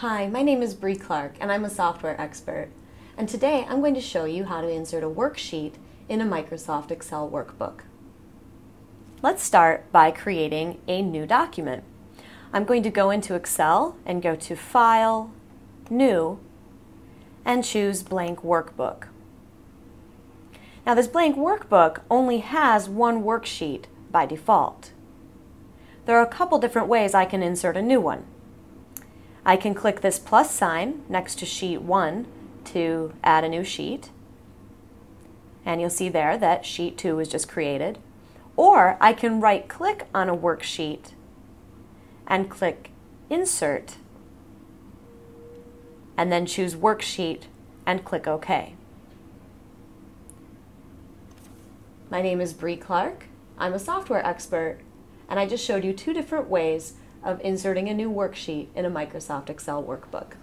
Hi, my name is Brie Clark and I'm a software expert. And today I'm going to show you how to insert a worksheet in a Microsoft Excel workbook. Let's start by creating a new document. I'm going to go into Excel and go to File, New, and choose Blank Workbook. Now this blank workbook only has one worksheet by default. There are a couple different ways I can insert a new one. I can click this plus sign next to sheet 1 to add a new sheet, and you'll see there that sheet 2 was just created. Or I can right click on a worksheet and click insert and then choose worksheet and click OK. My name is Brie Clark, I'm a software expert, and I just showed you two different ways of inserting a new worksheet in a Microsoft Excel workbook.